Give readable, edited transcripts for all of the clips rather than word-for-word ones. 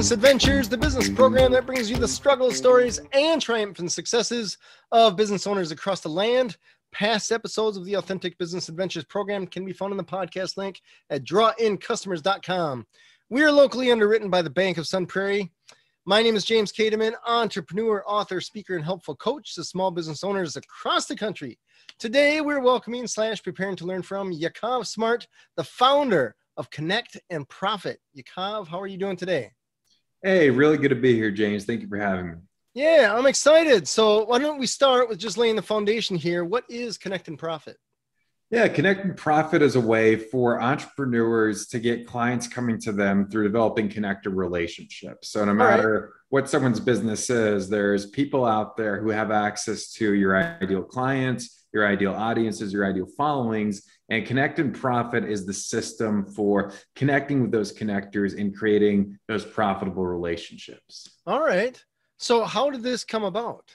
Business Adventures, the business program that brings you the struggles, stories, and triumphant successes of business owners across the land. Past episodes of the Authentic Business Adventures program can be found in the podcast link at drawincustomers.com. We are locally underwritten by the Bank of Sun Prairie. My name is James Kademan, entrepreneur, author, speaker, and helpful coach to small business owners across the country. Today, we're welcoming / preparing to learn from Yakov Smart, the founder of Connect and Profit. Yakov, how are you doing today? Hey, really good to be here, James. Thank you for having me. Yeah, I'm excited. So why don't we start with just laying the foundation here. What is Connect and Profit? Yeah, Connect and Profit is a way for entrepreneurs to get clients coming to them through developing connected relationships. So no matter what someone's business is, there's people out there who have access to your ideal clients, your ideal audiences, your ideal followings, and Connect and Profit is the system for connecting with those connectors and creating those profitable relationships. All right. So how did this come about?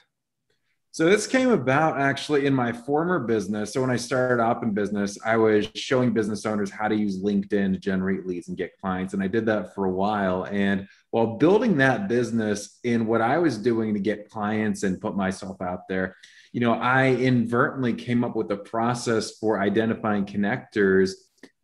So this came about actually in my former business. So when I started up in business, I was showing business owners how to use LinkedIn to generate leads and get clients. And I did that for a while. And while building that business in what I was doing to get clients and put myself out there, you know, I inadvertently came up with a process for identifying connectors,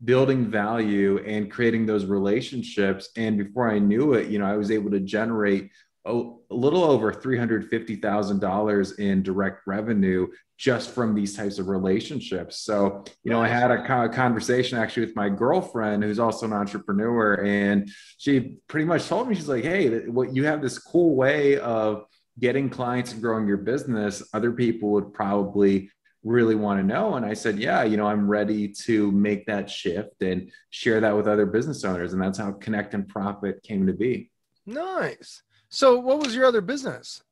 building value, and creating those relationships. And before I knew it, you know, I was able to generate a little over $350,000 in direct revenue just from these types of relationships. So, you know, I had a conversation actually with my girlfriend, who's also an entrepreneur, and she pretty much told me, she's like, hey, what you have this cool way of getting clients and growing your business, other people would probably really want to know. And I said, yeah, you know, I'm ready to make that shift and share that with other business owners. And that's how Connect and Profit came to be. Nice. So what was your other business?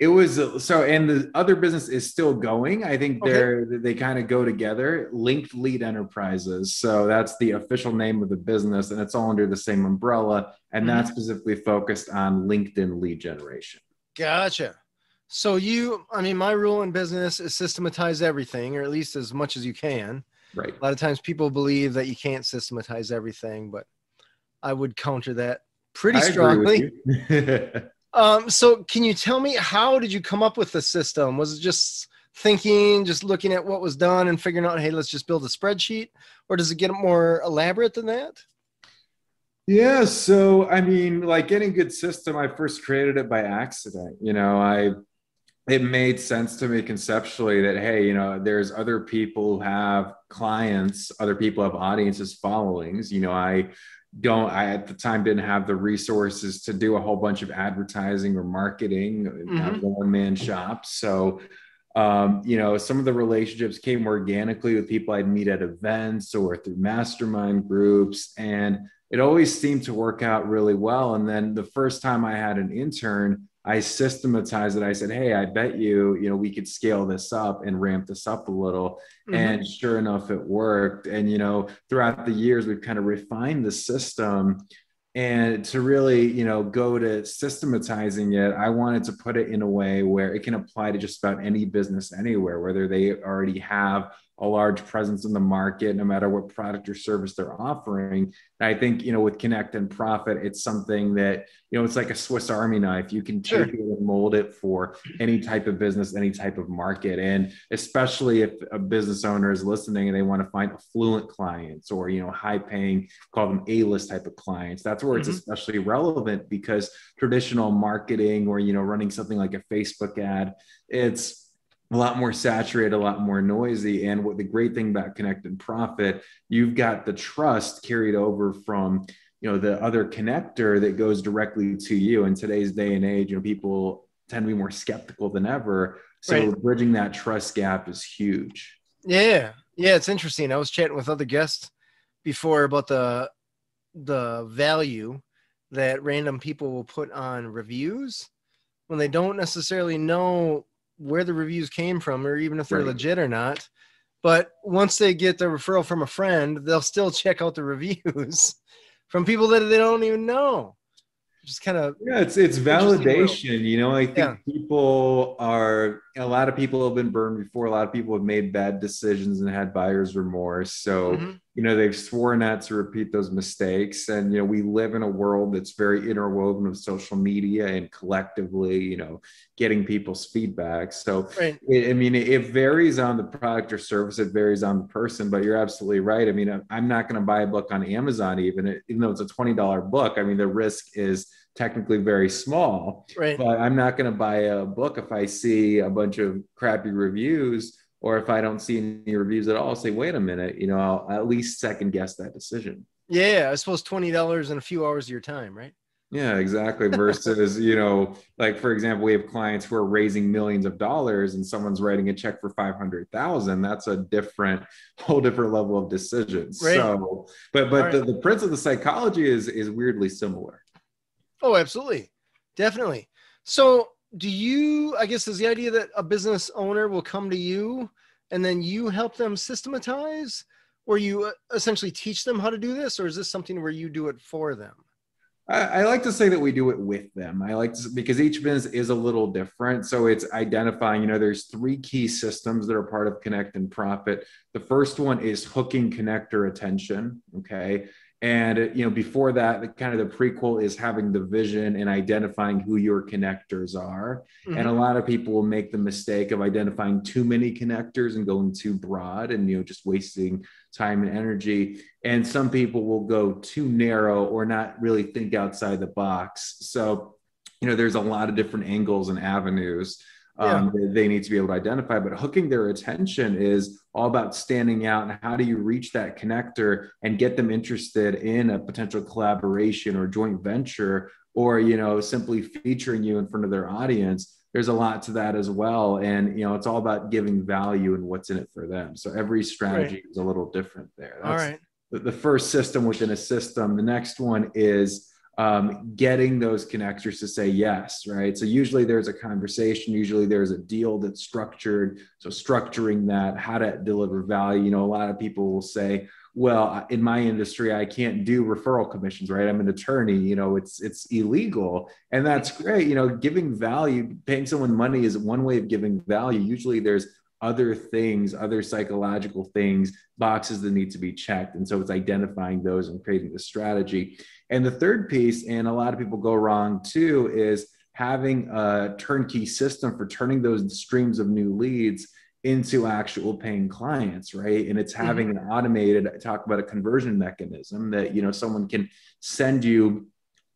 It was, so, and the other business is still going. I think they kind of go together, Linked Lead Enterprises. So that's the official name of the business, and it's all under the same umbrella. And that's specifically focused on LinkedIn lead generation. Gotcha. So my rule in business is systematize everything, or at least as much as you can. Right. A lot of times people believe that you can't systematize everything, but I would counter that pretty strongly. So can you tell me, how did you come up with the system? Was it just thinking, just looking at what was done and figuring out, hey, let's just build a spreadsheet? Or does it get more elaborate than that? Yeah. So, I mean, like any good system, I first created it by accident. You know, it made sense to me conceptually that, hey, you know, there's other people who have clients, other people have audiences, followings. You know, I at the time didn't have the resources to do a whole bunch of advertising or marketing. I have a one-man shop. So, you know, some of the relationships came organically with people I'd meet at events or through mastermind groups. And it always seemed to work out really well. And then the first time I had an intern, I systematized it. I said, hey, I bet you we could scale this up and ramp this up a little. And sure enough, it worked. And, you know, throughout the years, we've kind of refined the system. And to really, you know, go to systematizing it, I wanted to put it in a way where it can apply to just about any business anywhere, whether they already have a large presence in the market, no matter what product or service they're offering. And I think, you know, with Connect and Profit, it's something that, you know, it's like a Swiss Army knife. You can take it and mold it for any type of business, any type of market. And especially if a business owner is listening and they want to find affluent clients or, you know, high paying, call them A-list type of clients, that's where it's especially relevant, because traditional marketing or, you know, running something like a Facebook ad, it's a lot more saturated, a lot more noisy. And what the great thing about Connect and Profit, you've got the trust carried over from, you know, the other connector that goes directly to you. In today's day and age, you know, people tend to be more skeptical than ever. So bridging that trust gap is huge. Yeah. Yeah. It's interesting. I was chatting with other guests before about the value that random people will put on reviews when they don't necessarily know where the reviews came from, or even if they're legit or not. But once they get the referral from a friend, they'll still check out the reviews from people that they don't even know. Just kind of, yeah, it's validation. You know, I think a lot of people have been burned before. A lot of people have made bad decisions and had buyer's remorse. So you know, they've sworn not to repeat those mistakes. And, you know, we live in a world that's very interwoven of social media and collectively, you know, getting people's feedback. So, right. I mean, it varies on the product or service, it varies on the person, but you're absolutely right. I mean, I'm not going to buy a book on Amazon, even though it's a $20 book. I mean, the risk is technically very small, right. But I'm not going to buy a book if I see a bunch of crappy reviews, or if I don't see any reviews at all, I'll say, wait a minute, you know, I'll at least second guess that decision. Yeah, I suppose $20 and a few hours of your time, right? Yeah, exactly. Versus, you know, like, for example, we have clients who are raising millions of dollars and someone's writing a check for $500,000. That's a whole different level of decisions. Right. So, but the principle of the psychology is weirdly similar. Oh, absolutely. Definitely. So do you, I guess, is the idea that a business owner will come to you and then you help them systematize, or you essentially teach them how to do this? Or is this something where you do it for them? I like to say that we do it with them. I like to, because each business is a little different. So it's identifying, you know, there's three key systems that are part of Connect and Profit. The first one is hooking connector attention. Okay. And, you know, before that, the prequel is having the vision and identifying who your connectors are. Mm-hmm. And a lot of people will make the mistake of identifying too many connectors and going too broad and, you know, just wasting time and energy. And some people will go too narrow or not really think outside the box. So, you know, there's a lot of different angles and avenues. Yeah. They need to be able to identify, but hooking their attention is all about standing out, and how do you reach that connector and get them interested in a potential collaboration or joint venture, or, you know, simply featuring you in front of their audience. There's a lot to that as well. And, you know, it's all about giving value and what's in it for them. So every strategy right. is a little different there. That's all right. The first system within a system. The next one is getting those connectors to say yes, right? So usually there's a conversation, usually there's a deal that's structured. So structuring that, how to deliver value. You know, a lot of people will say, well, in my industry, I can't do referral commissions, right? I'm an attorney, you know, it's illegal. And that's great. You know, giving value, paying someone money is one way of giving value. Usually there's other things, other psychological things, boxes that need to be checked. And so it's identifying those and creating the strategy. And the third piece, and a lot of people go wrong too, is having a turnkey system for turning those streams of new leads into actual paying clients, right? And it's having an automated, I talk about a conversion mechanism that, you know, someone can send you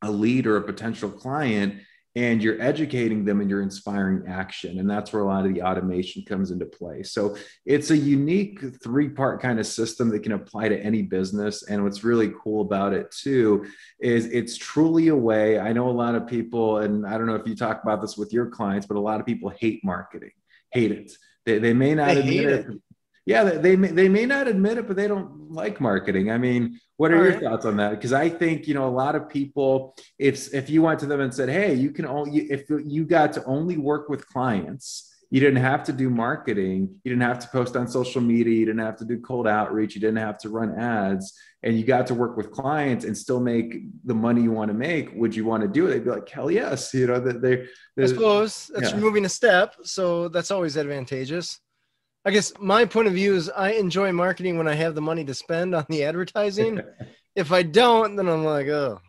a lead or a potential client, and you're educating them and you're inspiring action. And that's where a lot of the automation comes into play. So it's a unique three-part kind of system that can apply to any business. And what's really cool about it too, is it's truly a way, I know a lot of people, and I don't know if you talk about this with your clients, but a lot of people hate marketing, hate it. They may not admit it. Yeah, they may not admit it, but they don't like marketing. I mean, what are your thoughts on that? Because I think, you know, a lot of people, if you went to them and said, hey, you can only, if you got to only work with clients, you didn't have to do marketing, you didn't have to post on social media, you didn't have to do cold outreach, you didn't have to run ads, and you got to work with clients and still make the money you want to make, would you want to do it? They'd be like, hell yes, you know, that I suppose that's removing a step. So that's always advantageous. I guess my point of view is I enjoy marketing when I have the money to spend on the advertising. If I don't, then I'm like, oh,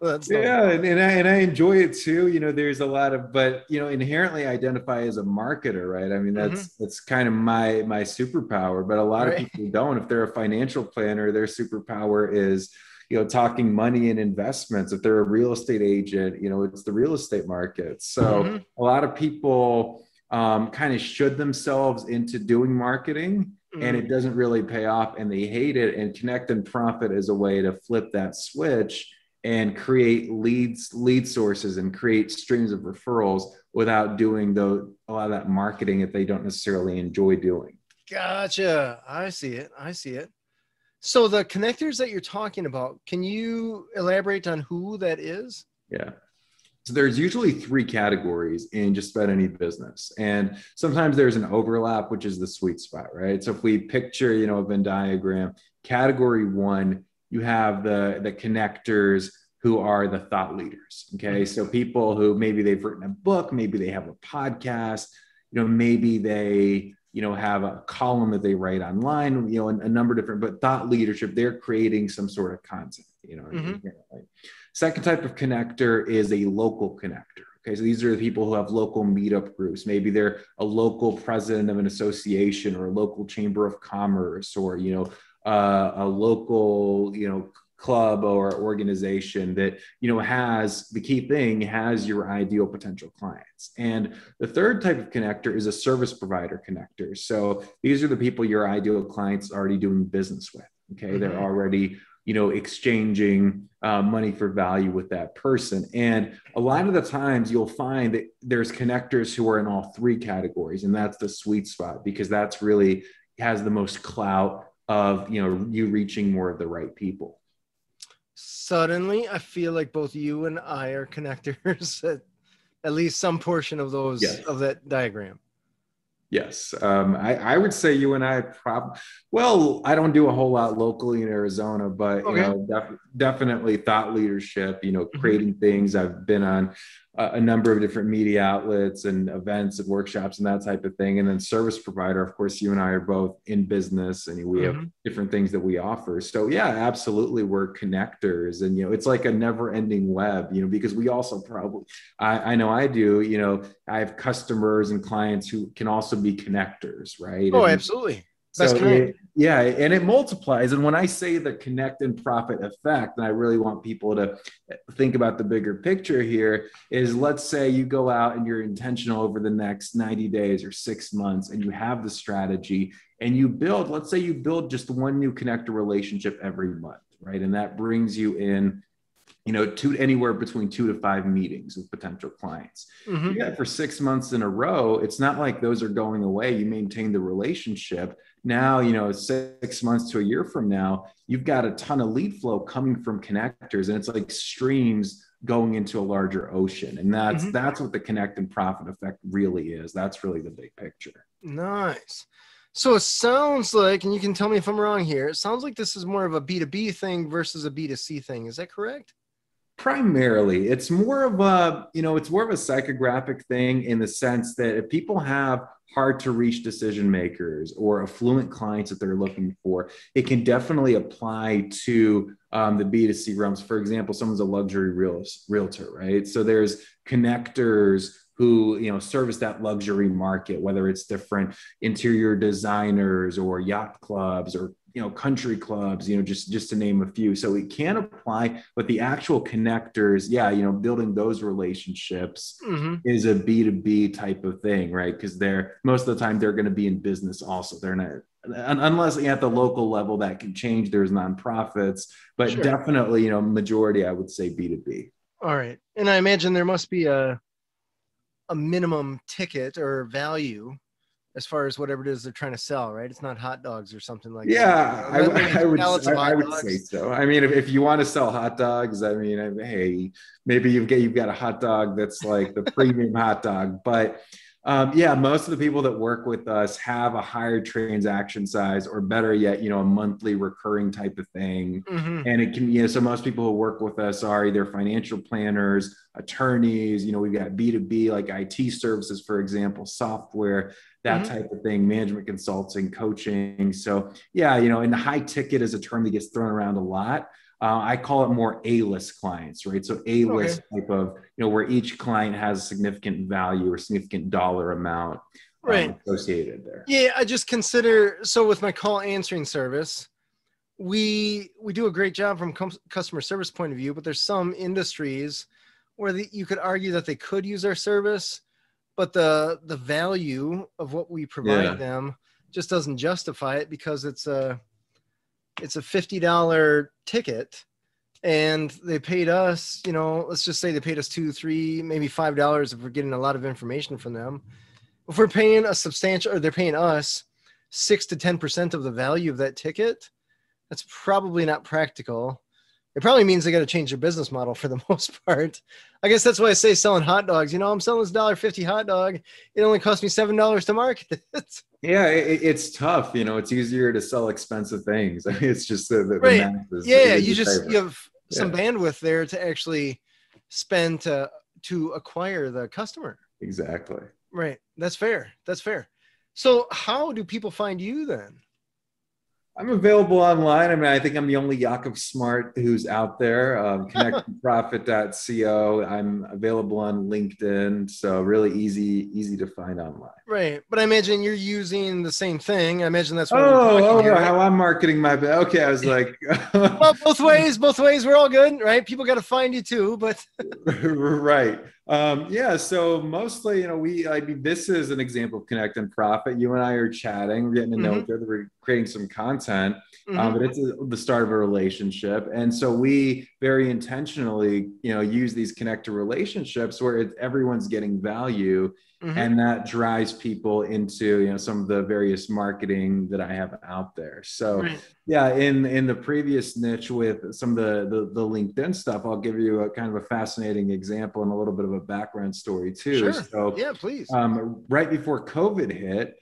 that's and I enjoy it too. You know, there's a lot of, but, you know, inherently I identify as a marketer, right? I mean, that's kind of my superpower, but a lot of people don't. If they're a financial planner, their superpower is, you know, talking money and investments. If they're a real estate agent, you know, it's the real estate market. So a lot of people kind of should themselves into doing marketing, and it doesn't really pay off and they hate it. And Connect and Profit is a way to flip that switch and create lead sources and create streams of referrals without doing a lot of that marketing that they don't necessarily enjoy doing. Gotcha. I see it. So the connectors that you're talking about, can you elaborate on who that is? Yeah. So there's usually three categories in just about any business. And sometimes there's an overlap, which is the sweet spot, right? So if we picture, you know, a Venn diagram, category 1, you have the connectors who are the thought leaders. Okay. So people who maybe they've written a book, maybe they have a podcast, you know, maybe they you know, have a column that they write online, you know, a number of different, but thought leadership, they're creating some sort of content, you know. Mm-hmm. Second type of connector is a local connector. Okay, so these are the people who have local meetup groups. Maybe they're a local president of an association or a local chamber of commerce, or, you know, a local, you know, club or organization that, you know, has the key thing, has your ideal potential clients. And the third type of connector is a service provider connector. So these are the people your ideal clients are already doing business with. Okay, mm-hmm. They're already, you know, exchanging money for value with that person. And a lot of the times you'll find that there's connectors who are in all three categories, and that's the sweet spot, because that's really has the most clout of, you know, you reaching more of the right people. Suddenly, I feel like both you and I are connectors at least some portion of those, yes, of that diagram. Yes. I would say you and I probably, well, I don't do a whole lot locally in Arizona, but okay, you know, definitely thought leadership, you know, creating things. I've been on a number of different media outlets and events and workshops and that type of thing. And then service provider, of course, you and I are both in business, and we have different things that we offer. So yeah, absolutely. We're connectors, and, you know, it's like a never ending web, you know, because we also probably, I know I do, you know, I have customers and clients who can also be connectors, right? Oh, and absolutely. So yeah, and it multiplies. And when I say the connect and profit effect, and I really want people to think about the bigger picture here, is let's say you go out and you're intentional over the next 90 days or 6 months, and you have the strategy, and you build, let's say you build just one new connector relationship every month, right? And that brings you in, you know, anywhere between 2 to 5 meetings with potential clients. Mm-hmm. You got for 6 months in a row, it's not like those are going away. You maintain the relationship. Now, you know, 6 months to a year from now, you've got a ton of lead flow coming from connectors, and it's like streams going into a larger ocean. And that's what the connect and profit effect really is. That's really the big picture. Nice. So it sounds like, and you can tell me if I'm wrong here, it sounds like this is more of a B2B thing versus a B2C thing. Is that correct? Primarily, it's more of a, you know, it's more of a psychographic thing, in the sense that if people have hard to reach decision makers or affluent clients that they're looking for, it can definitely apply to the B2C realms. For example, someone's a luxury realtor, right? So there's connectors who, you know, service that luxury market, whether it's different interior designers or yacht clubs or, you know, country clubs, you know, just to name a few. So it can apply, but the actual connectors, yeah, you know, building those relationships is a B2B type of thing, right? Because they're, most of the time, they're going to be in business also. They're not, unless at the local level that can change, there's nonprofits, but sure, definitely, you know, majority, I would say B2B. All right. And I imagine there must be a minimum ticket or value as far as whatever it is they're trying to sell, right? It's not hot dogs or something like that. Yeah, I would say so. I mean, if you want to sell hot dogs, I mean, hey, maybe you've got a hot dog that's like the premium hot dog. But yeah, most of the people that work with us have a higher transaction size, or better yet, you know, a monthly recurring type of thing. Mm-hmm. And it can, you know, so most people who work with us are either financial planners, attorneys, you know, we've got B2B like IT services, for example, software, that type of thing, management consulting, coaching. So yeah, you know, and high ticket is a term that gets thrown around a lot. I call it more A-list clients, right? So A-list type of, you know, where each client has a significant value or significant dollar amount associated there. Yeah, I just consider, so with my call answering service, we do a great job from customer service point of view, but there's some industries where you could argue that they could use our service, but the value of what we provide them just doesn't justify it, because it's a $50 ticket, and they paid us, you know, let's just say they paid us $2, $3, maybe $5 if we're getting a lot of information from them. If we're paying a substantial, or they're paying us 6 to 10% of the value of that ticket, that's probably not practical. It probably means they got to change their business model for the most part. I guess that's why I say selling hot dogs. You know, I'm selling this $1.50 hot dog. It only cost me $7 to market it. Yeah, it's tough. You know, it's easier to sell expensive things. I mean, it's just the masses. Yeah, you have some bandwidth there to actually spend to acquire the customer. Exactly. Right. That's fair. So how do people find you then? I'm available online. I mean, I think I'm the only Yakov Smart who's out there. Connectandprofit.co. I'm available on LinkedIn. So really easy to find online. Right. But I imagine you're using the same thing. I imagine that's what we're talking about. How I'm marketing my, okay. I was like. Well, both ways. We're all good, right? People got to find you too, but. Right. Yeah. So mostly, you know, this is an example of Connect and Profit. You and I are chatting, we're getting to know each other, we're creating some content, but it's the start of a relationship. And so we very intentionally, you know, use these connector relationships where everyone's getting value, and that drives people into, you know, some of the various marketing that I have out there. So yeah, in the previous niche with some of the LinkedIn stuff, I'll give you a kind of a fascinating example and a little bit of a background story too. Sure. So yeah, please. Right before COVID hit,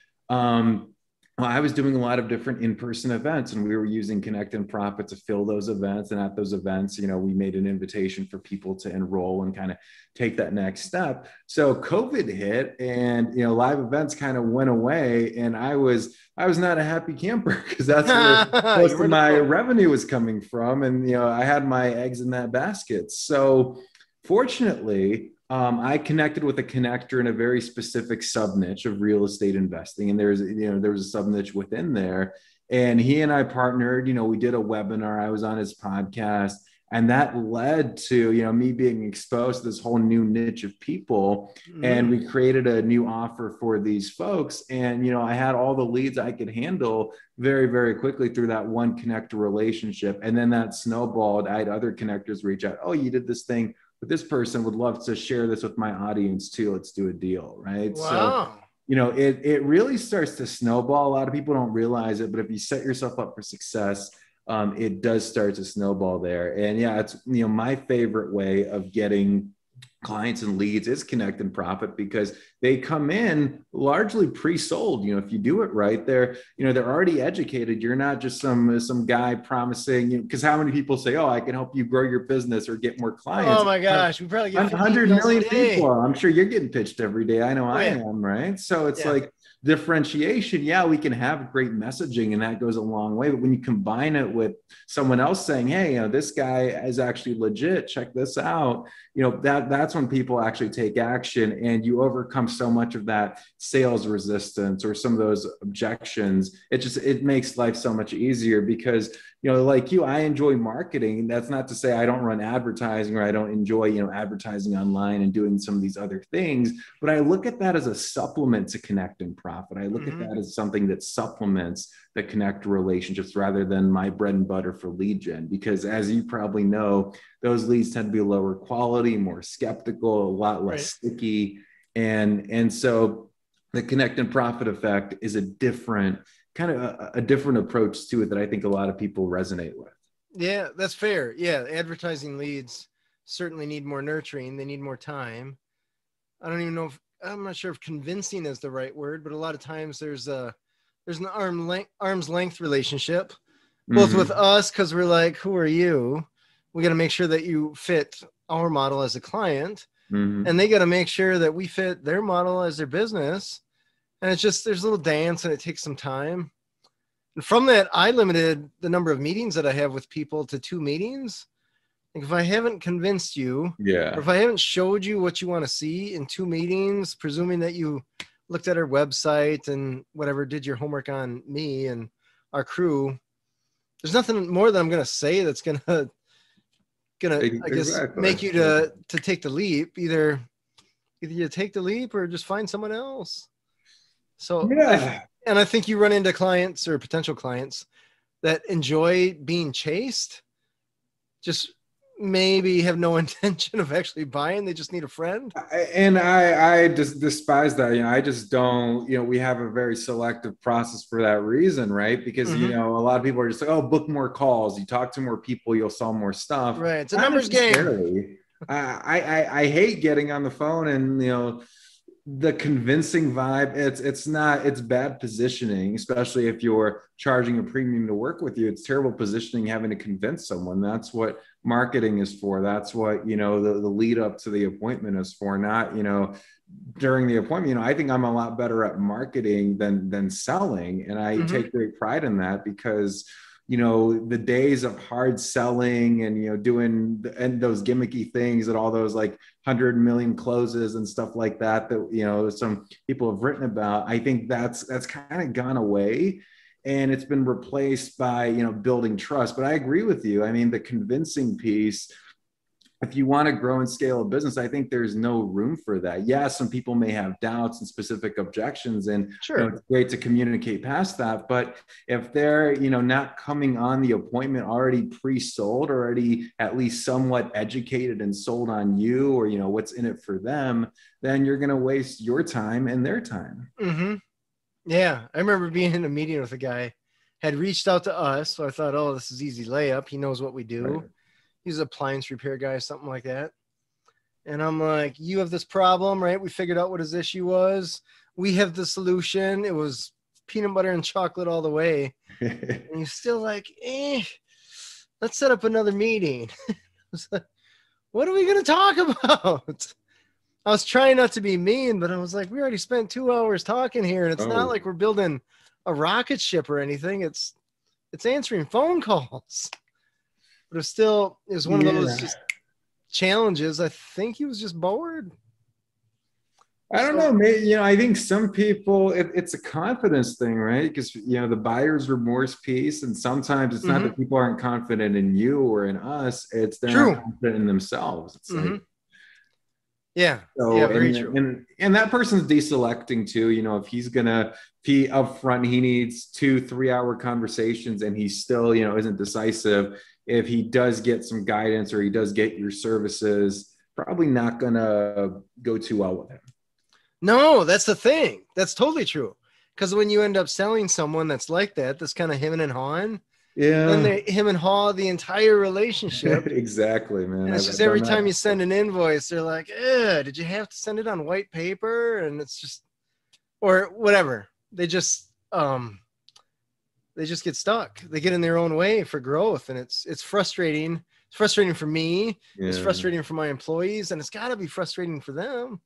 well, I was doing a lot of different in-person events, and we were using Connect and Profit to fill those events. And at those events, you know, we made an invitation for people to enroll and kind of take that next step. So COVID hit, and, you know, live events kind of went away, and I was not a happy camper, because that's where most of my revenue was coming from. And, you know, I had my eggs in that basket. So fortunately, I connected with a connector in a very specific sub-niche of real estate investing. And there was a sub-niche within there. And he and I partnered, you know, we did a webinar, I was on his podcast, and that led to, you know, me being exposed to this whole new niche of people. And we created a new offer for these folks. And, you know, I had all the leads I could handle very, very quickly through that one connector relationship. And then that snowballed. I had other connectors reach out. Oh, you did this thing, but this person would love to share this with my audience too. Let's do a deal, right? Wow. So, you know, it really starts to snowball. A lot of people don't realize it, but if you set yourself up for success, it does start to snowball there. And yeah, it's, you know, my favorite way of getting clients and leads is Connect and Profit, because they come in largely pre-sold. You know, if you do it right, they're already educated. You're not just some guy promising, you know, because how many people say, "Oh, I can help you grow your business or get more clients." Oh my gosh, we probably get 100 million people. I'm sure you're getting pitched every day. I know I am, right? So it's like differentiation. Yeah, we can have great messaging, and that goes a long way. But when you combine it with someone else saying, "Hey, you know, this guy is actually legit. Check this out," you know, that's when people actually take action, and you overcome so much of that sales resistance or some of those objections. It makes life so much easier, because, you know, like you, I enjoy marketing. That's not to say I don't run advertising or I don't enjoy, you know, advertising online and doing some of these other things, but I look at that as a supplement to Connect and Profit. I look at that as something that supplements the connect relationships rather than my bread and butter for lead gen, because as you probably know, those leads tend to be lower quality, more skeptical, a lot less sticky. And so the Connect and Profit effect is a different kind of a different approach to it that I think a lot of people resonate with. Yeah, that's fair. Yeah. Advertising leads certainly need more nurturing. They need more time. I don't even know if, I'm not sure if convincing is the right word, but a lot of times there's an arm's length relationship, both with us, because we're like, who are you? We got to make sure that you fit our model as a client, and they got to make sure that we fit their model as their business. And it's just, there's a little dance, and it takes some time. And from that, I limited the number of meetings that I have with people to 2 meetings. Like, if I haven't convinced you, or if I haven't showed you what you want to see in 2 meetings, presuming that you looked at our website and whatever, did your homework on me and our crew, there's nothing more that I'm going to say that's going to, I guess, make you to take the leap. Either you take the leap or just find someone else. So, and I think you run into clients or potential clients that enjoy being chased, just maybe have no intention of actually buying. They just need a friend. And I just despise that. You know, I just don't, you know, we have a very selective process for that reason, right? Because, you know, a lot of people are just like, oh, book more calls. You talk to more people, you'll sell more stuff. Right. It's a numbers game. I hate getting on the phone and, you know, the convincing vibe, it's bad positioning, especially if you're charging a premium to work with you. It's terrible positioning, having to convince someone. That's what marketing is for. That's what, you know, the lead up to the appointment is for, not, you know, during the appointment, you know, I think I'm a lot better at marketing than selling. And I take great pride in that, because, you know, the days of hard selling and, you know, doing and those gimmicky things and all those like 100 million closes and stuff like that, that, you know, some people have written about, I think that's kind of gone away, and it's been replaced by, you know, building trust. But I agree with you. I mean, the convincing piece, if you want to grow and scale a business, I think there's no room for that. Yeah, some people may have doubts and specific objections, and sure, you know, it's great to communicate past that. But if they're, you know, not coming on the appointment already pre-sold, already at least somewhat educated and sold on you, or, you know, what's in it for them, then you're going to waste your time and their time. Mm-hmm. Yeah. I remember being in a meeting with a guy, had reached out to us. So I thought, oh, this is easy layup. He knows what we do. Right. He's an appliance repair guy, something like that. And I'm like, you have this problem, right? We figured out what his issue was. We have the solution. It was peanut butter and chocolate all the way. And he's still like, let's set up another meeting. I was like, what are we going to talk about? I was trying not to be mean, but I was like, we already spent 2 hours talking here, and it's not like we're building a rocket ship or anything. It's answering phone calls. But it still is one of those just challenges. I think he was just bored. I don't know. Maybe, you know, I think some people, it's a confidence thing, right? Because, you know, the buyer's remorse piece, and sometimes it's not that people aren't confident in you or in us. It's they're not confident in themselves. It's like, So, very true. And that person's deselecting too. You know, if he's going to be upfront, he needs 2-3 hour conversations, and he still, you know, isn't decisive. If he does get some guidance, or he does get your services, probably not going to go too well with him. No, that's the thing. That's totally true. Because when you end up selling someone that's like that, that's kind of hemming and hawing. Yeah. Then they hem and haw the entire relationship. Exactly, man. And it's just every time you send an invoice, they're like, did you have to send it on white paper? And it's just, or whatever. They just get stuck. They get in their own way for growth. And it's frustrating. It's frustrating for me. Yeah. It's frustrating for my employees, and it's gotta be frustrating for them.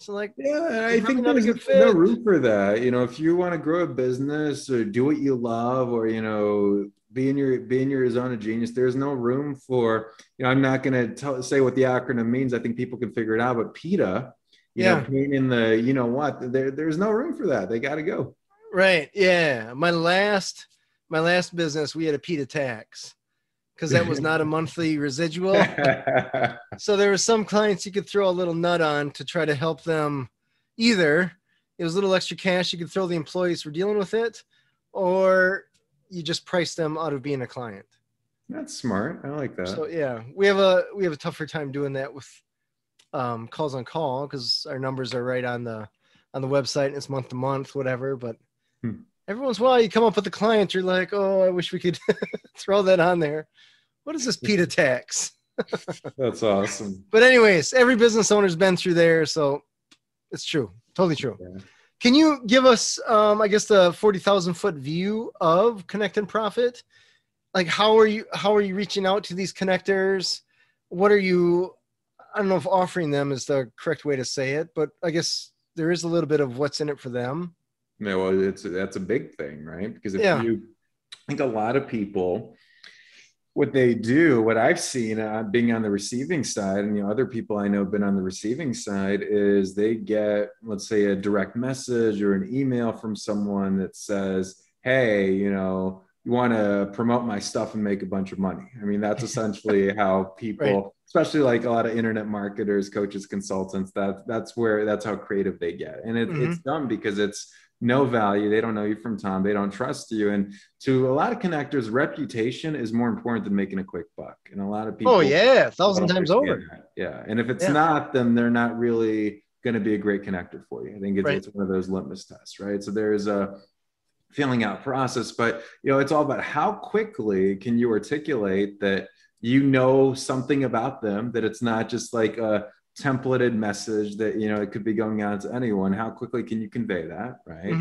So like, yeah, I think there's no room for that. You know, if you want to grow a business or do what you love, or, you know, be in your zone of genius, there's no room for, you know, I'm not going to say what the acronym means. I think people can figure it out, but PETA, you know, pain in the, you know what, there's no room for that. They got to go. Right. Yeah. My last business, we had a PETA tax, because that was not a monthly residual. So there were some clients you could throw a little nut on to try to help them. Either it was a little extra cash you could throw the employees for dealing with it, or you just price them out of being a client. That's smart. I like that. So yeah, we have a tougher time doing that with Calls on Call, because our numbers are right on the website, and it's month to month, whatever. But every once in a while you come up with a client, you're like, oh, I wish we could throw that on there. What is this PETA tax? That's awesome. But anyways, every business owner's been through there. So it's true. Totally true. Yeah. Can you give us, I guess, the 40,000 foot view of Connect and Profit? Like, how are you reaching out to these connectors? What are you, I don't know if offering them is the correct way to say it, but I guess there is a little bit of what's in it for them. No, well, that's a big thing, right? Because I think a lot of people, what they do, what I've seen being on the receiving side, and, you know, other people I know have been on the receiving side, is they get, let's say, a direct message or an email from someone that says, hey, you know, you want to promote my stuff and make a bunch of money. I mean, that's essentially how people, right, especially like a lot of internet marketers, coaches, consultants, that's how creative they get. And it's dumb, because it's no value. They don't know you from Tom. They don't trust you. And to a lot of connectors, reputation is more important than making a quick buck. And a lot of people, 1,000 times over. That. Yeah. And if it's not, then they're not really going to be a great connector for you. I think it's one of those litmus tests, right? So there's a filling out process, but, you know, it's all about how quickly can you articulate that you know something about them, that it's not just like a templated message that, you know, it could be going out to anyone. How quickly can you convey that, right?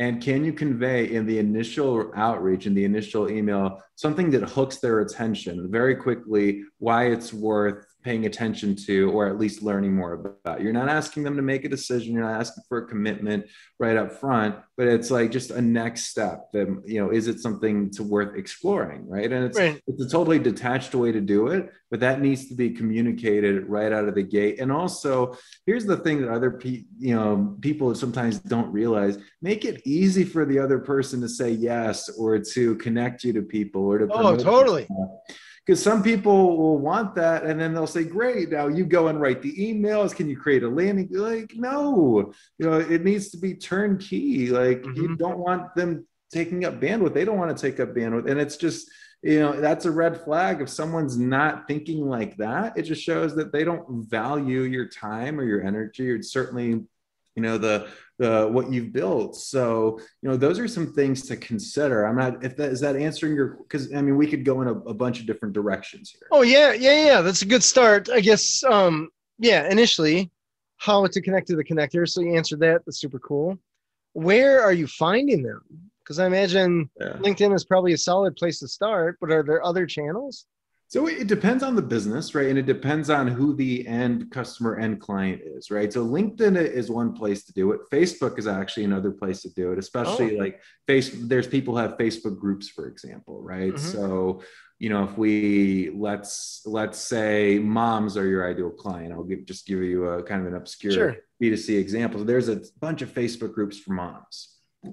And can you convey in the initial outreach, in the initial email, something that hooks their attention very quickly, why it's worth paying attention to, or at least learning more about. You're not asking them to make a decision. You're not asking for a commitment right up front, but it's like just a next step that, you know, is it something to worth exploring, right? And it's a totally detached way to do it, but that needs to be communicated right out of the gate. And also, here's the thing that other people sometimes don't realize: make it easy for the other person to say yes, or to connect you to people, or to promote. Oh, totally. Because some people will want that, and then they'll say, great, now you go and write the emails. Can you create a landing? Like, no, you know, it needs to be turnkey. Like, you don't want them taking up bandwidth. They don't want to take up bandwidth. And it's just, you know, that's a red flag. If someone's not thinking like that, it just shows that they don't value your time or your energy, or certainly, you know, what you've built. So, you know, those are some things to consider. I'm not, if that is that answering your, because I mean, we could go in a bunch of different directions here. Oh yeah. Yeah. That's a good start, I guess. Yeah. Initially, how to connect to the connector. So you answered that. That's super cool. Where are you finding them? Because I imagine LinkedIn is probably a solid place to start, but are there other channels? So it depends on the business, right? And it depends on who the end customer, end client is, right? So LinkedIn is one place to do it. Facebook is actually another place to do it, especially there's people who have Facebook groups, for example, right? So, you know, if we, let's say moms are your ideal client, I'll just give you a kind of an obscure B2C example. So there's a bunch of Facebook groups for moms. I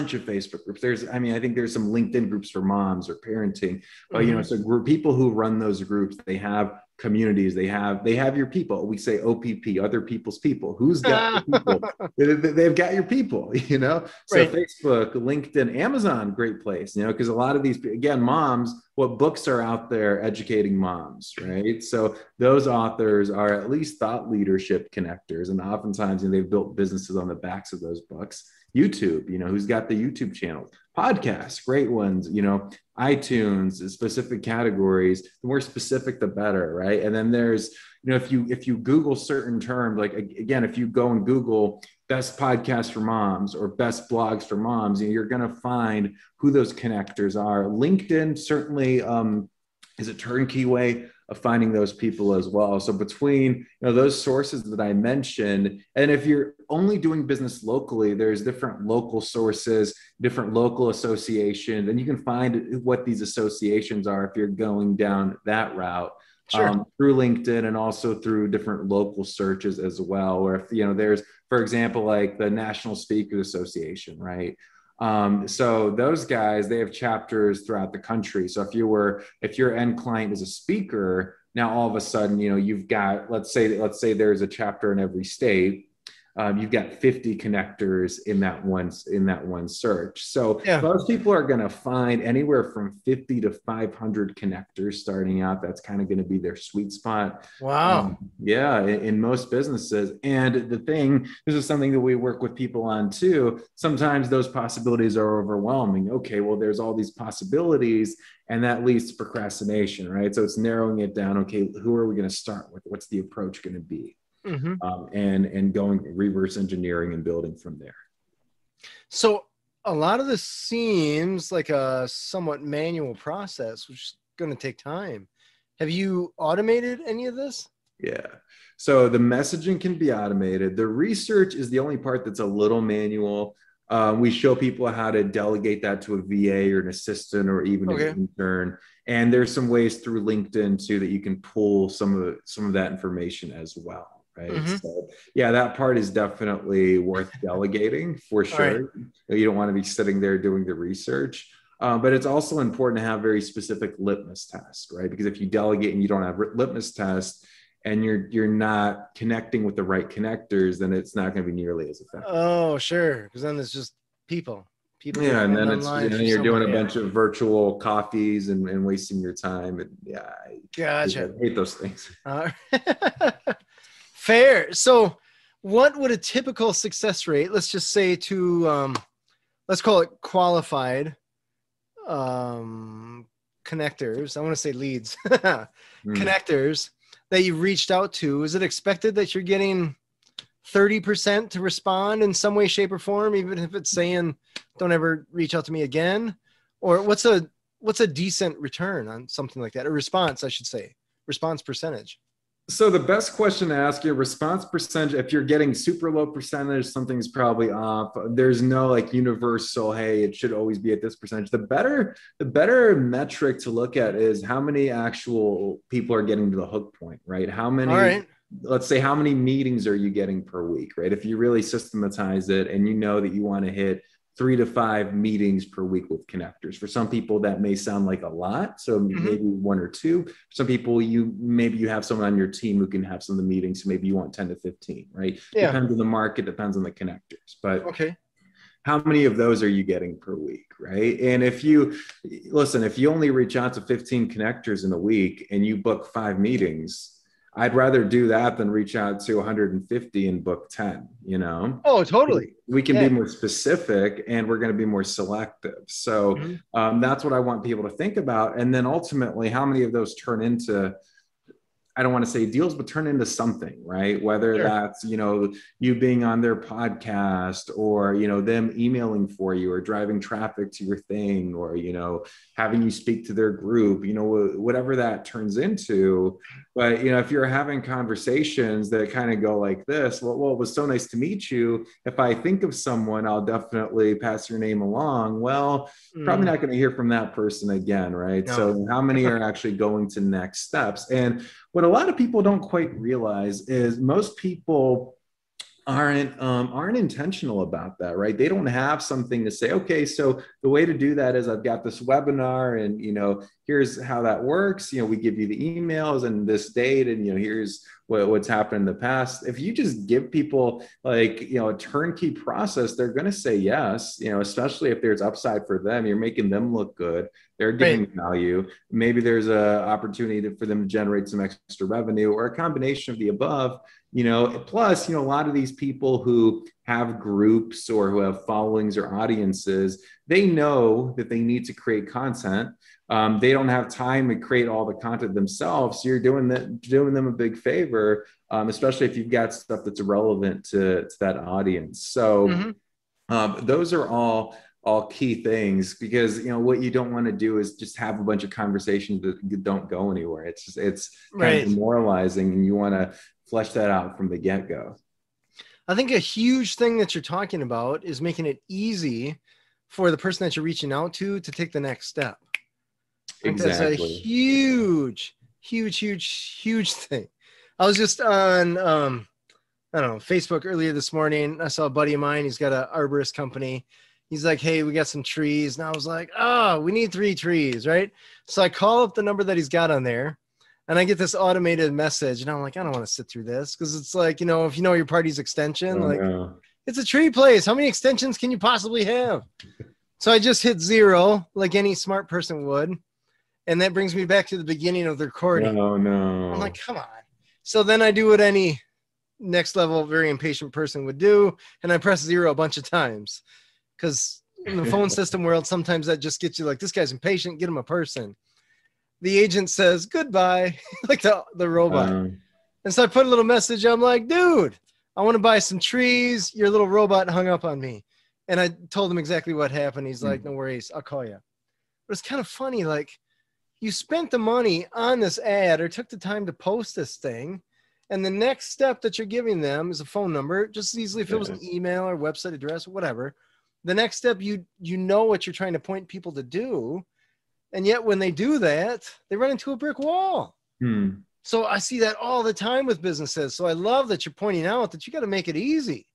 think there's some LinkedIn groups for moms or parenting, but you know, so people who run those groups, they have communities, they have your people. We say OPP, other people's people. Who's got your people? They've got your people, you know? So Facebook, LinkedIn, Amazon, great place, you know, because a lot of these, again, moms, what books are out there educating moms, right? So those authors are at least thought leadership connectors. And oftentimes, you know, they've built businesses on the backs of those books. YouTube, you know, who's got the YouTube channels, podcasts, great ones, you know, iTunes, specific categories, the more specific, the better, right? And then there's, you know, if you Google certain terms, like again, if you go and Google best podcasts for moms or best blogs for moms, you're going to find who those connectors are. LinkedIn certainly is a turnkey way of finding those people as well. So between, you know, those sources that I mentioned, and if you're only doing business locally, there's different local sources, different local associations, and you can find what these associations are if you're going down that route. Through LinkedIn, and also through different local searches as well, where, if, you know, there's, for example, like the National Speakers Association, right? So those guys, they have chapters throughout the country. So if your end client is a speaker, now all of a sudden, you know, you've got, let's say there's a chapter in every state, you've got 50 connectors in that one search. So most people are going to find anywhere from 50 to 500 connectors starting out. That's kind of going to be their sweet spot. Wow. In most businesses. And the thing, this is something that we work with people on too. Sometimes those possibilities are overwhelming. Okay, well, there's all these possibilities, and that leads to procrastination, right? So it's narrowing it down. Okay, who are we going to start with? What's the approach going to be? And going reverse engineering and building from there. So a lot of this seems like a somewhat manual process, which is going to take time. Have you automated any of this? Yeah. So the messaging can be automated. The research is the only part that's a little manual. We show people how to delegate that to a VA or an assistant or even an intern. And there's some ways through LinkedIn too that you can pull some of that information as well. Right. So yeah, that part is definitely worth delegating for sure. Right. You don't want to be sitting there doing the research, but it's also important to have very specific litmus tests, right? Because if you delegate and you don't have litmus tests and you're not connecting with the right connectors, then it's not going to be nearly as effective. Oh, sure. Because then it's just people. Yeah, and then it's, you know, you're doing a bunch of virtual coffees and wasting your time. And yeah, I hate those things. Fair. So what would a typical success rate, let's just say to, let's call it qualified connectors. I want to say leads, connectors that you reached out to. Is it expected that you're getting 30% to respond in some way, shape, or form, even if it's saying, don't ever reach out to me again? Or what's a decent return on something like that? A response, I should say, response percentage. So the best question to ask your response percentage, if you're getting super low percentage, something's probably off. There's no like universal, hey, it should always be at this percentage. The better metric to look at is how many actual people are getting to the hook point, right? How many, let's say how many meetings are you getting per week, right? If you really systematize it and you know that you want to hit 3 to 5 meetings per week with connectors. For some people that may sound like a lot. So maybe 1 or 2, for some people maybe you have someone on your team who can have some of the meetings. So maybe you want 10 to 15, right? Yeah. Depends on the market, depends on the connectors, but okay. How many of those are you getting per week, right? And if you, listen, if you only reach out to 15 connectors in a week and you book 5 meetings, I'd rather do that than reach out to 150 and book 10, you know? Oh, totally. We can be more specific and we're going to be more selective. So that's what I want people to think about. And then ultimately, how many of those turn into, I don't want to say deals, but turn into something, right? Whether that's, you know, you being on their podcast or, you know, them emailing for you or driving traffic to your thing or, you know, having you speak to their group, you know, whatever that turns into. But, you know, if you're having conversations that kind of go like this, well, it was so nice to meet you. If I think of someone, I'll definitely pass your name along. Well, probably not going to hear from that person again, right? No. So how many are actually going to next steps? And what a lot of people don't quite realize is most people aren't intentional about that, right? They don't have something to say, okay, so the way to do that is I've got this webinar and, you know, here's how that works. You know, we give you the emails and this date and, you know, here's what's happened in the past. If you just give people like, you know, a turnkey process, they're going to say yes, you know, especially if there's upside for them, you're making them look good. They're giving value. Maybe there's a opportunity for them to generate some extra revenue or a combination of the above, you know, plus, you know, a lot of these people who have groups or who have followings or audiences, they know that they need to create content. They don't have time to create all the content themselves. So you're doing them a big favor, especially if you've got stuff that's relevant to that audience. So those are all key things, because, you know, what you don't want to do is just have a bunch of conversations that don't go anywhere. It's just, it's kind of demoralizing, and you want to flesh that out from the get-go. I think a huge thing that you're talking about is making it easy for the person that you're reaching out to take the next step. Exactly. That's a huge, huge, huge, huge thing. I was just on, I don't know, Facebook earlier this morning. I saw a buddy of mine. He's got an arborist company. He's like, hey, we got some trees. And I was like, oh, we need 3 trees, right? So I call up the number that he's got on there, and I get this automated message. And I'm like, I don't want to sit through this, because it's like, you know, if you know your party's extension, it's a tree place. How many extensions can you possibly have? So I just hit 0 like any smart person would. And that brings me back to the beginning of the recording. Oh, no. I'm like, come on. So then I do what any next level, very impatient person would do. And I press 0 a bunch of times, because in the phone system world, sometimes that just gets you like, this guy's impatient, get him a person. The agent says, goodbye, like the robot. And so I put a little message. I'm like, dude, I want to buy some trees. Your little robot hung up on me. And I told him exactly what happened. He's like, no worries, I'll call you. But it's kind of funny, like, you spent the money on this ad or took the time to post this thing, and the next step that you're giving them is a phone number. Just as easily, if it was an email or website address or whatever, the next step, you know what you're trying to point people to do. And yet when they do that, they run into a brick wall. So I see that all the time with businesses. So I love that you're pointing out that you got to make it easy.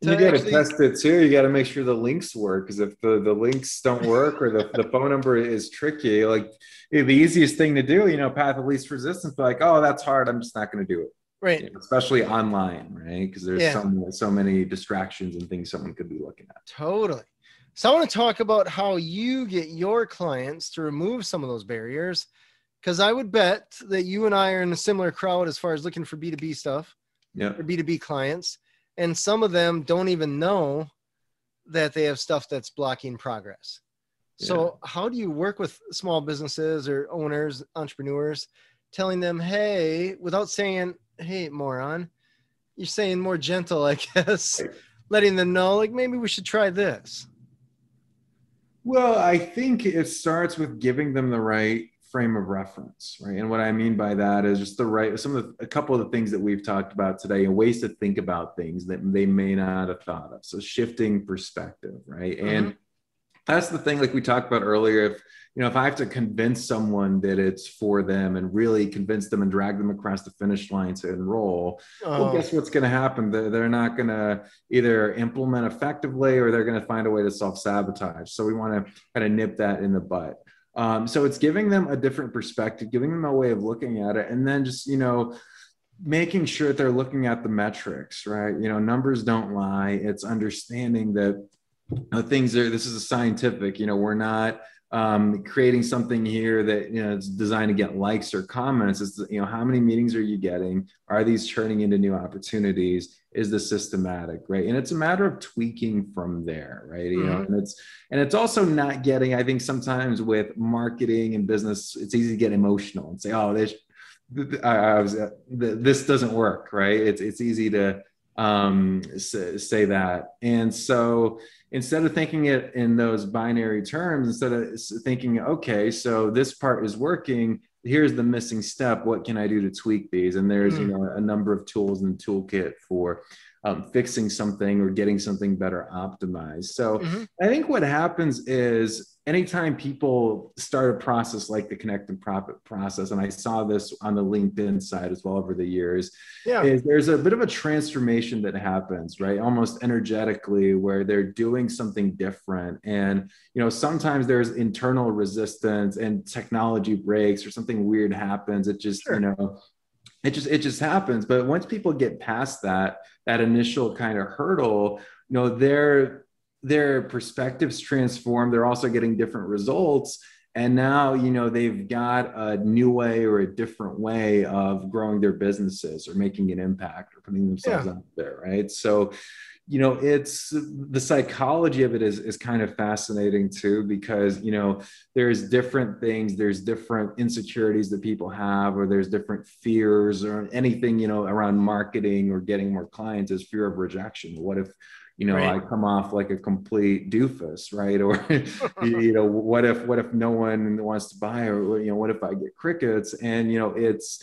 You got to test it too. You got to make sure the links work, because if the links don't work or the phone number is tricky, like the easiest thing to do, you know, path of least resistance, but like, oh, that's hard, I'm just not going to do it. Right. You know, especially online, right? Because there's so many distractions and things someone could be looking at. Totally. So I want to talk about how you get your clients to remove some of those barriers, because I would bet that you and I are in a similar crowd as far as looking for B2B stuff, or B2B clients. And some of them don't even know that they have stuff that's blocking progress. So how do you work with small businesses or owners, entrepreneurs, telling them, hey, without saying, hey, moron, you're saying more gentle, I guess, letting them know, like, maybe we should try this. Well, I think it starts with giving them the right frame of reference, right? And what I mean by that is just the right, a couple of the things that we've talked about today and ways to think about things that they may not have thought of. So shifting perspective, right? Mm-hmm. And that's the thing, like we talked about earlier, if I have to convince someone that it's for them and really convince them and drag them across the finish line to enroll, well, guess what's going to happen? They're not going to either implement effectively or they're going to find a way to self-sabotage. So we want to kind of nip that in the butt. So it's giving them a different perspective, giving them a way of looking at it, and then just, making sure that they're looking at the metrics, right? Numbers don't lie. It's understanding that this is a scientific, we're not creating something here that, it's designed to get likes or comments. It's, how many meetings are you getting? Are these turning into new opportunities? Is this systematic, right? And it's a matter of tweaking from there, right? Mm-hmm. And it's also not getting, I think sometimes with marketing and business, it's easy to get emotional and say, oh, this doesn't work, right? It's easy to say that. And so instead of thinking it in those binary terms, instead of thinking, okay, so this part is working, here's the missing step, what can I do to tweak these? And there's a number of tools in the toolkit for fixing something or getting something better optimized. So I think what happens is anytime people start a process like the Connect and Profit process, and I saw this on the LinkedIn side as well over the years, is there's a bit of a transformation that happens, right? Almost energetically, where they're doing something different. And, sometimes there's internal resistance and technology breaks or something weird happens. It just, it just happens. But once people get past that initial kind of hurdle, their perspectives transform. They're also getting different results. And now, they've got a new way or a different way of growing their businesses or making an impact or putting themselves out there, right? So, it's the psychology of it is kind of fascinating too, because, there's different things, there's different insecurities that people have, or there's different fears or anything, around marketing or getting more clients is fear of rejection. What if, I come off like a complete doofus, right? Or, what if no one wants to buy, or, what if I get crickets? And, it's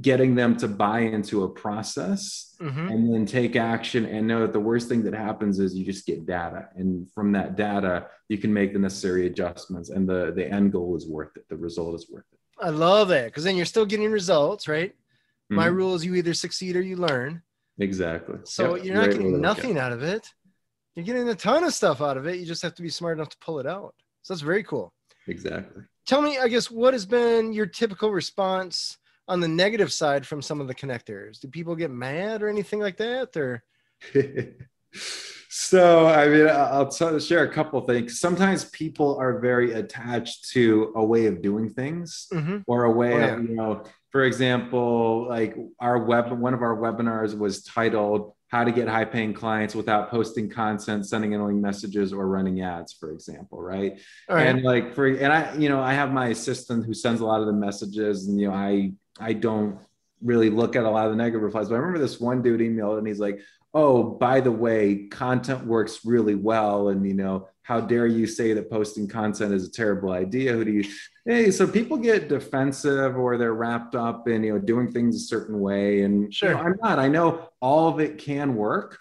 getting them to buy into a process and then take action and know that the worst thing that happens is you just get data. And from that data, you can make the necessary adjustments, and the end goal is worth it. The result is worth it. I love it. 'Cause then you're still getting results, right? Mm-hmm. My rule is you either succeed or you learn. Exactly. So you're not getting nothing out of it. You're getting a ton of stuff out of it. You just have to be smart enough to pull it out. So that's very cool. Exactly. Tell me, I guess, what has been your typical response on the negative side from some of the connectors? Do people get mad or anything like that? Or so, I mean, I'll share a couple of things. Sometimes people are very attached to a way of doing things or a way of, for example, like one of our webinars was titled "How to Get High Paying Clients Without Posting Content, Sending Annoying Messages, or Running Ads," for example, right? And like I have my assistant who sends a lot of the messages, and I don't really look at a lot of the negative replies. But I remember this one dude emailed, and he's like, "Oh, by the way, content works really well, and how dare you say that posting content is a terrible idea? Who do you?" Hey, so people get defensive, or they're wrapped up in, doing things a certain way. And I'm not, I know all of it can work.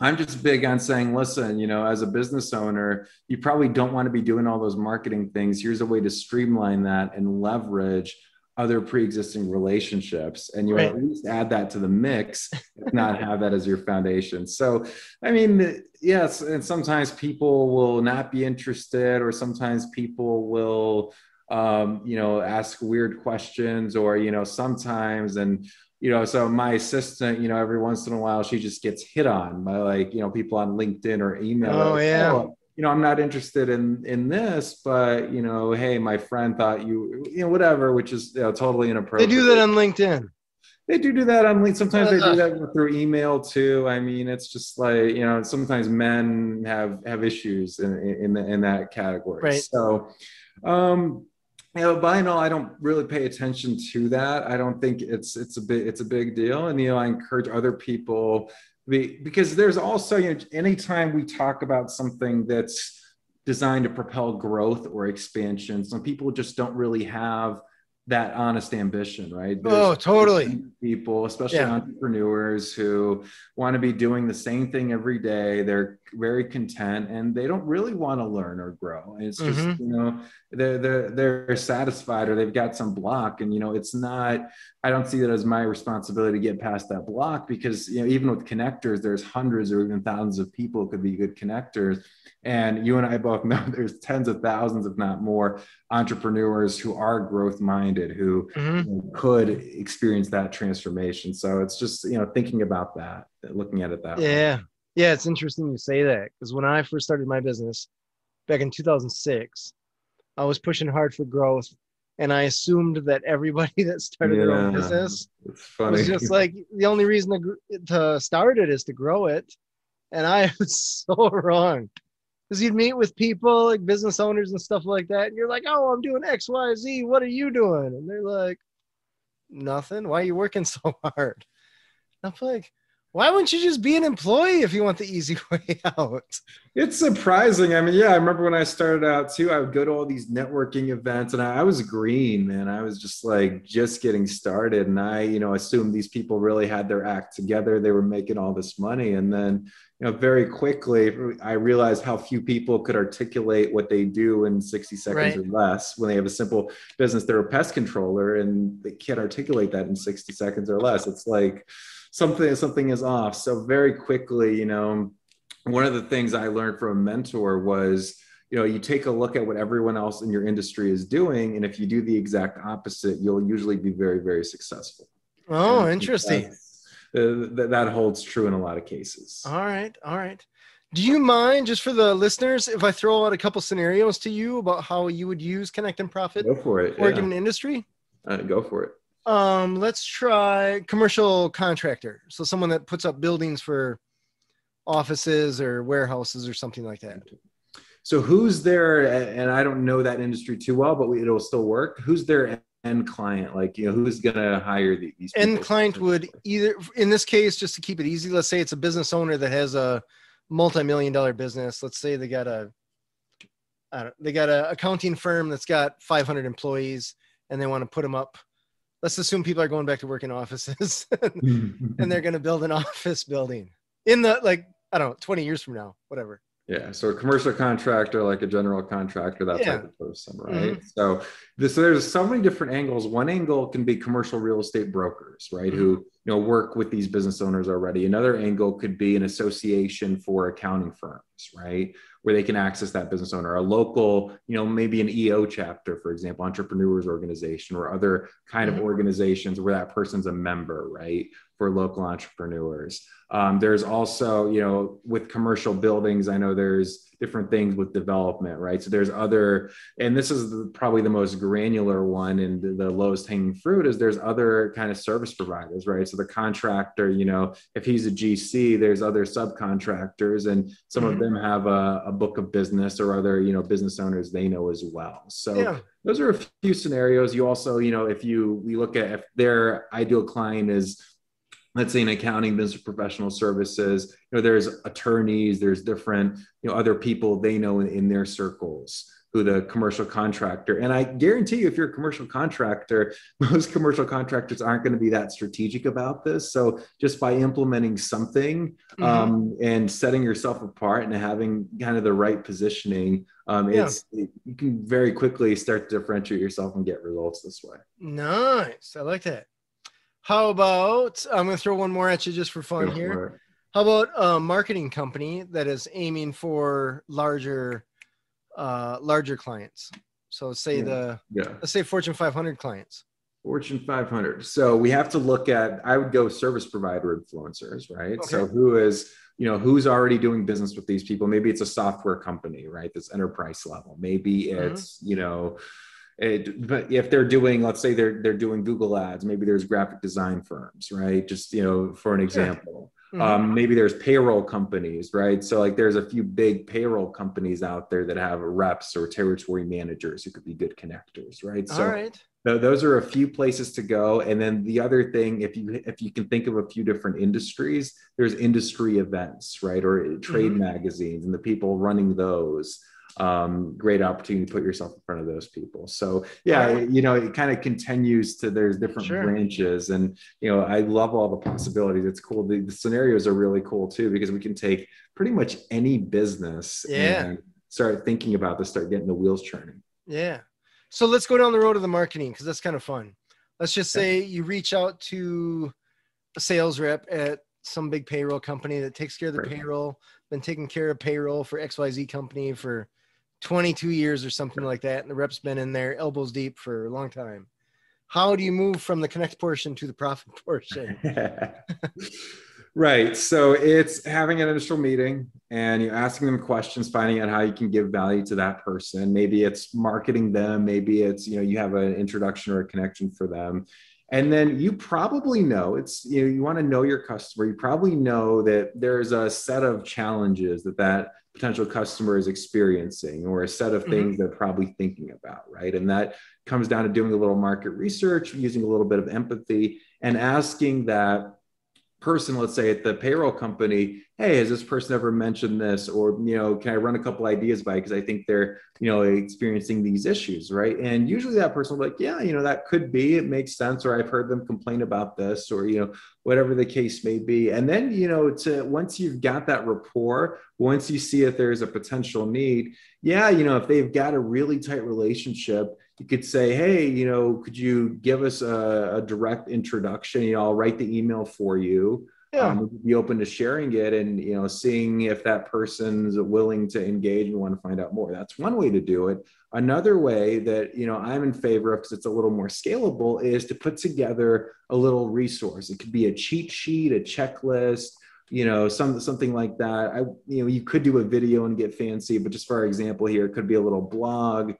I'm just big on saying, listen, as a business owner, you probably don't want to be doing all those marketing things. Here's a way to streamline that and leverage other pre-existing relationships, and you at least add that to the mix, if not have that as your foundation. So, I mean, yes, and sometimes people will not be interested, or sometimes people will, ask weird questions, or, sometimes, and, so my assistant, every once in a while, she just gets hit on by like, people on LinkedIn or email. I'm not interested in this, but hey, my friend thought you whatever, which is totally inappropriate. They do that on LinkedIn. They do that on LinkedIn. Sometimes they do that through email too. I mean, it's just like, sometimes men have issues in that category. Right. So, by and all, I don't really pay attention to that. I don't think it's a big deal. And I encourage other people. Because there's also, anytime we talk about something that's designed to propel growth or expansion. Some people just don't really have that honest ambition, right? There's people, especially entrepreneurs, who want to be doing the same thing every day. They're very content and they don't really want to learn or grow. And it's just, you know, they're satisfied or they've got some block. And, you know, it's not, I don't see that as my responsibility to get past that block, because, you know, even with connectors, there's hundreds or even thousands of people who could be good connectors. And you and I both know there's tens of thousands, if not more, entrepreneurs who are growth minded, who you know, could experience that transformation. So it's just, you know, thinking about that, looking at it that way. Yeah. Yeah. It's interesting you say that, because when I first started my business back in 2006, I was pushing hard for growth. And I assumed that everybody that started their own business was just like, the only reason to start it is to grow it. And I was so wrong. Because you'd meet with people like business owners and stuff like that. And you're like, oh, I'm doing X, Y, Z. What are you doing? And they're like, nothing. Why are you working so hard? I'm like, why wouldn't you just be an employee if you want the easy way out? It's surprising. I mean, yeah, I remember when I started out too, I would go to all these networking events and I was green, man. I was just like, just getting started. And I, you know, assumed these people really had their act together. They were making all this money. And then, you know, very quickly, I realized how few people could articulate what they do in 60 seconds or less. When they have a simple business, they're a pest controller and they can't articulate that in 60 seconds or less. It's like, something is off. So very quickly, you know, one of the things I learned from a mentor was, you know, you take a look at what everyone else in your industry is doing. And if you do the exact opposite, you'll usually be very, very successful. Oh, interesting. That holds true in a lot of cases. All right. All right. Do you mind, just for the listeners, if I throw out a couple scenarios to you about how you would use Connect and Profit for a given industry? Go for it. Let's try commercial contractor. So someone that puts up buildings for offices or warehouses or something like that. So who's there, and I don't know that industry too well, but it'll still work. Who's their end client? Like, you know, who's going to hire these people? End client would either, in this case, just to keep it easy, let's say it's a business owner that has a multi-million-dollar business. Let's say they got an accounting firm that's got 500 employees and they want to put them up. Let's assume people are going back to work in offices and they're going to build an office building in the, like, I don't know, 20 years from now, whatever. Yeah. So a commercial contractor, like a general contractor, that type of person, right? So there's so many different angles. One angle can be commercial real estate brokers, right? Who, you know, work with these business owners already. Another angle could be an association for accounting firms, right? Where they can access that business owner, a local, you know, maybe an EO chapter, for example, entrepreneurs organization, or other kind of organizations where that person's a member, right? For local entrepreneurs. There's also, you know, with commercial buildings, I know there's different things with development, right? So there's other, and this is probably the most granular one and the lowest hanging fruit, is there's other kind of service providers, right? So the contractor, you know, if he's a GC, there's other subcontractors, and some of them have a book of business or other, you know, business owners they know as well. So those are a few scenarios. You also, you know, we look at if their ideal client is, let's say, in accounting, business, professional services, you know, there's attorneys, there's different, you know, other people they know in their circles who the commercial contractor. And I guarantee you, if you're a commercial contractor, most commercial contractors aren't going to be that strategic about this. So just by implementing something and setting yourself apart and having kind of the right positioning, you can very quickly start to differentiate yourself and get results this way. Nice. I like that. How about, I'm going to throw one more at you just for fun here. How about a marketing company that is aiming for larger clients? So say let's say Fortune 500 clients. Fortune 500. So we have to look at, I would go service provider influencers, right? Okay. So who is, you know, who's already doing business with these people? Maybe it's a software company, right? That's enterprise level. Maybe it's, you know, but if they're doing, let's say they're doing Google ads, maybe there's graphic design firms, right? Just, you know, for an example, maybe there's payroll companies, right? So like there's a few big payroll companies out there that have reps or territory managers who could be good connectors, right? So those are a few places to go. And then the other thing, if you can think of a few different industries, there's industry events, right? Or trade magazines and the people running those. great opportunity to put yourself in front of those people. So yeah, it kind of continues to, there's different branches, and, I love all the possibilities. It's cool. The scenarios are really cool too, because we can take pretty much any business and start thinking about this, start getting the wheels churning. Yeah. So let's go down the road of the marketing, because that's kind of fun. Let's just say you reach out to a sales rep at some big payroll company that takes care of the payroll, been taking care of payroll for XYZ company for 22 years or something like that. And the rep's been in there elbows deep for a long time. How do you move from the connect portion to the profit portion? Right. So it's having an initial meeting and you're asking them questions, finding out how you can give value to that person. Maybe it's marketing them. Maybe it's, you have an introduction or a connection for them. And then you probably know you want to know your customer. You probably know that there's a set of challenges that potential customer is experiencing, or a set of things they're probably thinking about. Right. And that comes down to doing a little market research, using a little bit of empathy, and asking that person, let's say at the payroll company, hey, has this person ever mentioned this? Or, can I run a couple ideas by, because I think they're, experiencing these issues, right? And usually that person will be like, yeah, that could be, it makes sense. Or I've heard them complain about this, or, whatever the case may be. And then, once you've got that rapport, once you see if there's a potential need, if they've got a really tight relationship, you could say, hey, could you give us a direct introduction? I'll write the email for you. Yeah. Be open to sharing it and, seeing if that person's willing to engage and want to find out more. That's one way to do it. Another way that, I'm in favor of, because it's a little more scalable, is to put together a little resource. It could be a cheat sheet, a checklist, something like that. You could do a video and get fancy, but just for our example here, it could be a little blog.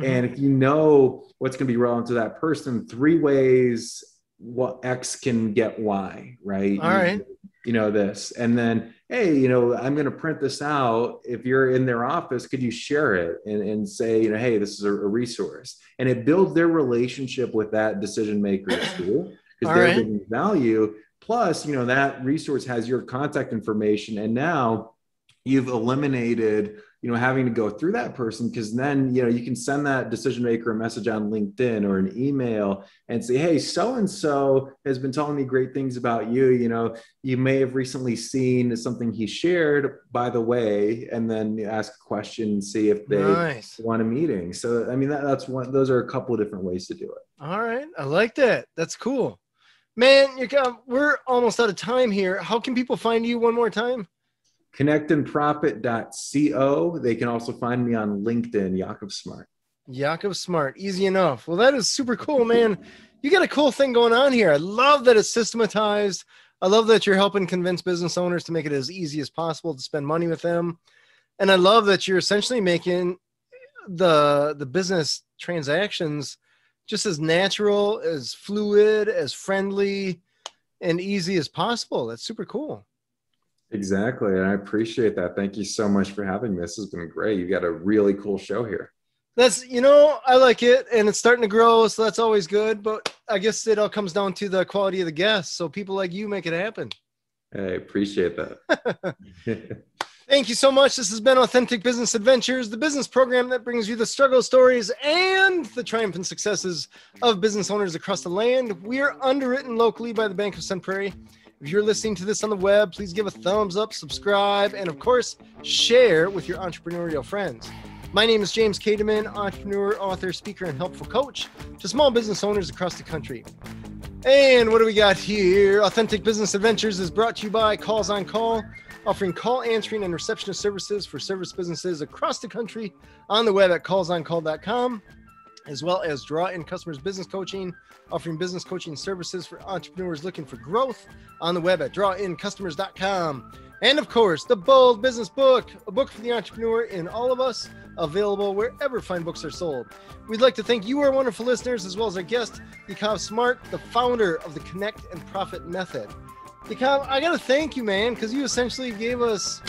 And if you know what's going to be relevant to that person, 3 ways what X can get Y, right? All right. This, and then, hey, I'm going to print this out. If you're in their office, could you share it and say, hey, this is a resource, and it builds their relationship with that decision maker too, because they're giving value. Plus, that resource has your contact information, and now you've eliminated, having to go through that person, because then, you can send that decision maker a message on LinkedIn or an email and say, hey, so-and-so has been telling me great things about you. You may have recently seen something he shared, by the way, and then ask a question and see if they want a meeting. So, that's one, those are a couple of different ways to do it. All right. I like that. That's cool. Man, we're almost out of time here. How can people find you one more time? Connectandprofit.co. They can also find me on LinkedIn, Yakov Smart. Yakov Smart, easy enough. Well, that is super cool, man. You got a cool thing going on here. I love that it's systematized. I love that you're helping convince business owners to make it as easy as possible to spend money with them. And I love that you're essentially making the business transactions just as natural, as fluid, as friendly, and easy as possible. That's super cool. Exactly. And I appreciate that. Thank you so much for having me. This has been great. You've got a really cool show here. That's, I like it, and it's starting to grow. So that's always good, but I guess it all comes down to the quality of the guests. So people like you make it happen. I appreciate that. Thank you so much. This has been Authentic Business Adventures, the business program that brings you the struggle stories and the triumph and successes of business owners across the land. We are underwritten locally by the Bank of Sun Prairie. If you're listening to this on the web, please give a thumbs up, subscribe, and of course, share with your entrepreneurial friends. My name is James Kademan, entrepreneur, author, speaker, and helpful coach to small business owners across the country. And what do we got here? Authentic Business Adventures is brought to you by Calls on Call, offering call answering and receptionist services for service businesses across the country on the web at callsoncall.com, as well as Draw In Customers Business Coaching, offering business coaching services for entrepreneurs looking for growth on the web at drawincustomers.com. And of course, The Bold Business Book, a book for the entrepreneur in all of us, available wherever fine books are sold. We'd like to thank you, our wonderful listeners, as well as our guest, Yakov Smart, the founder of the Connect and Profit method. Yakov, I got to thank you, man, because you essentially gave us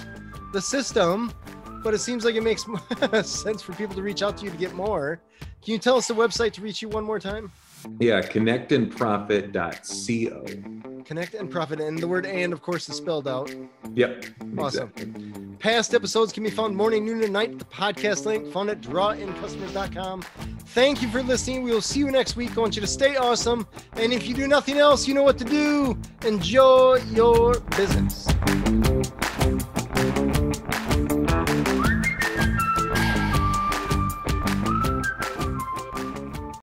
the system, but it seems like it makes sense for people to reach out to you to get more. Can you tell us the website to reach you one more time? Yeah, connectandprofit.co. Connect and Profit. And the word "and," of course, is spelled out. Yep. Awesome. Exactly. Past episodes can be found morning, noon, and night. The podcast link found at drawincustomers.com. Thank you for listening. We will see you next week. I want you to stay awesome. And if you do nothing else, you know what to do. Enjoy your business.